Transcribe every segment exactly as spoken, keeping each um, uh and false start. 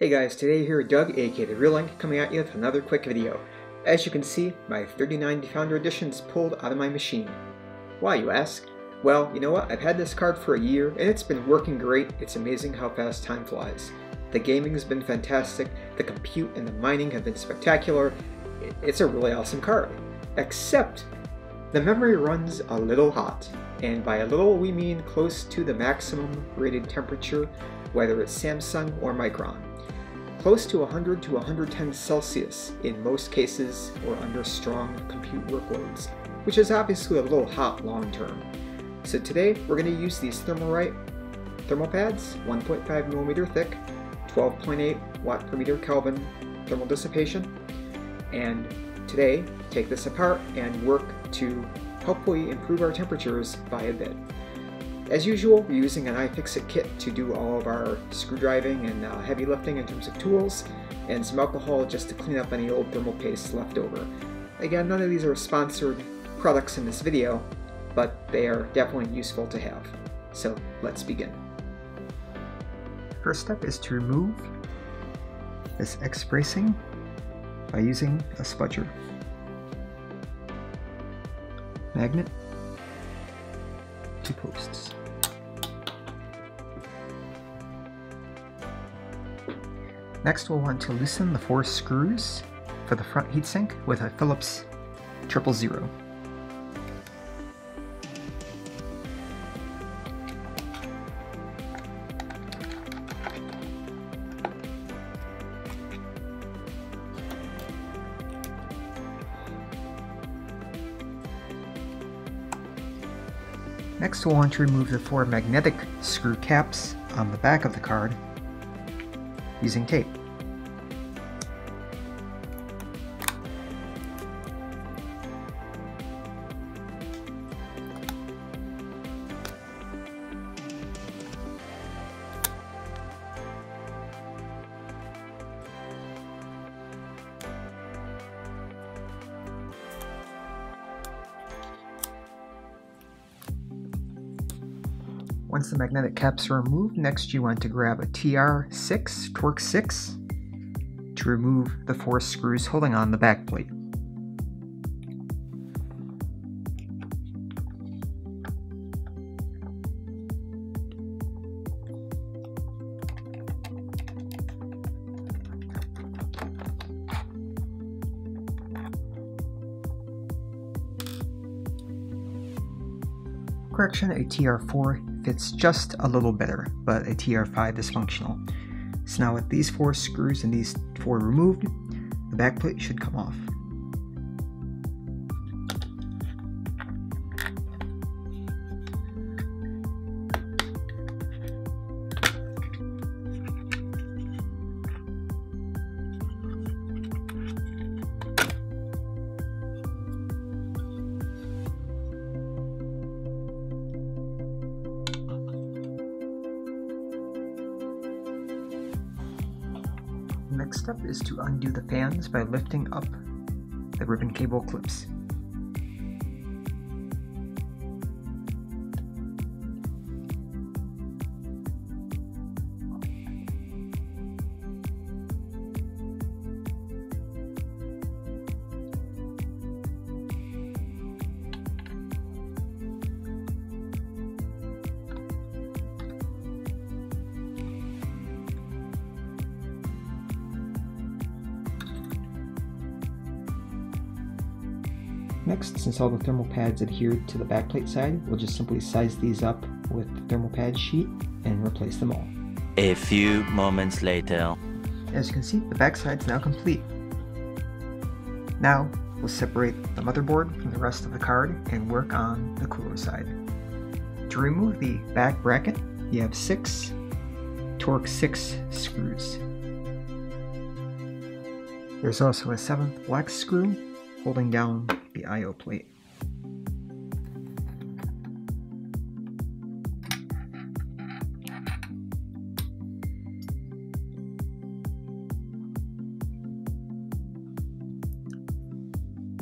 Hey guys, today here Doug, aka the Real Link, coming at you with another quick video. As you can see, my thirty ninety Founder Edition is pulled out of my machine. Why, you ask? Well, you know what, I've had this card for a year, and it's been working great. It's amazing how fast time flies. The gaming has been fantastic, the compute and the mining have been spectacular. It's a really awesome card. Except, the memory runs a little hot. And by a little, we mean close to the maximum rated temperature, whether it's Samsung or Micron. Close to one hundred to one hundred ten Celsius in most cases, or under strong compute workloads, which is obviously a little hot long term. So today we're going to use these Thermalright thermal pads, one point five millimeter thick, twelve point eight watt per meter Kelvin thermal dissipation, and today take this apart and work to hopefully improve our temperatures by a bit. As usual, we're using an iFixit kit to do all of our screwdriving and uh, heavy lifting in terms of tools, and some alcohol just to clean up any old thermal paste left over. Again, none of these are sponsored products in this video, but they are definitely useful to have. So let's begin. First step is to remove this X bracing by using a spudger. Magnet, two posts. Next, we'll want to loosen the four screws for the front heatsink with a Philips triple zero. Next, we'll want to remove the four magnetic screw caps on the back of the card using tape. Once the magnetic caps are removed, next you want to grab a T R six, Torx six, to remove the four screws holding on the back plate. Correction, a T R four fits just a little better, but a T R five is functional. So now with these four screws and these four removed, the back plate should come off. Next step is to undo the fans by lifting up the ribbon cable clips. Next, since all the thermal pads adhere to the backplate side, we'll just simply size these up with the thermal pad sheet and replace them all. A few moments later. As you can see, the backside is now complete. Now, we'll separate the motherboard from the rest of the card and work on the cooler side. To remove the back bracket, you have six Torx six screws. There's also a seventh black screw holding down the I O plate.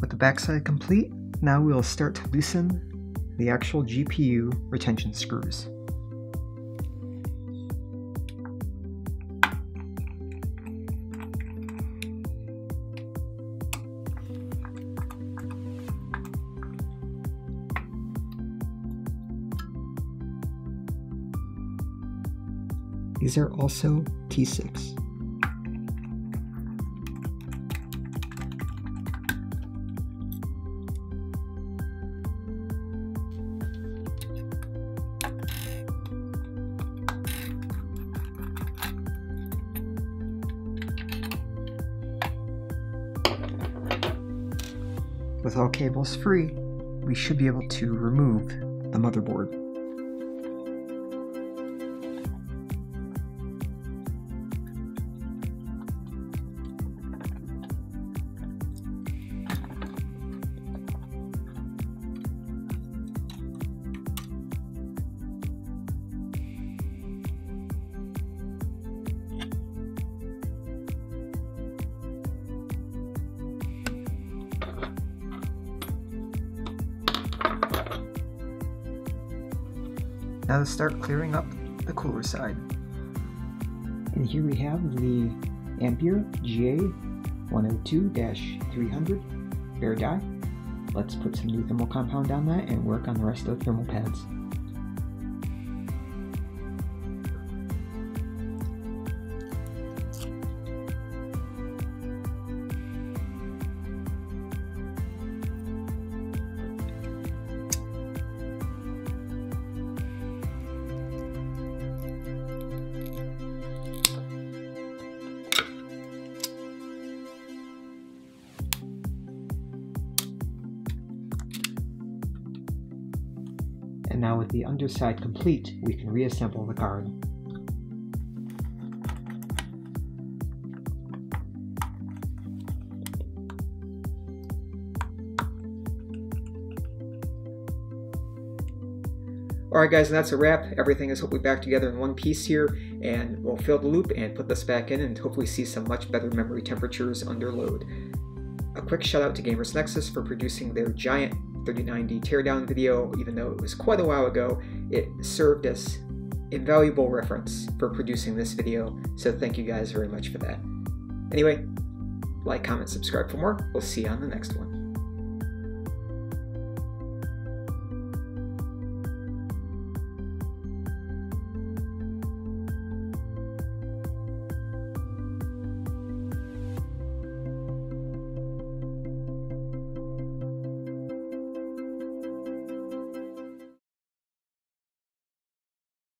With the backside complete, now we'll start to loosen the actual G P U retention screws. These are also T six. With all cables free, we should be able to remove the motherboard. Now let's start clearing up the cooler side. And here we have the Ampere G A one oh two dash three hundred bare die. Let's put some new thermal compound on that and work on the rest of the thermal pads. And now with the underside complete, we can reassemble the card. Alright guys, and that's a wrap. Everything is hopefully back together in one piece here, and we'll fill the loop and put this back in and hopefully see some much better memory temperatures under load. A quick shout out to Gamers Nexus for producing their giant thirty ninety teardown video. Even though it was quite a while ago, it served as invaluable reference for producing this video, so thank you guys very much for that. Anyway, like, comment, subscribe for more. We'll see you on the next one.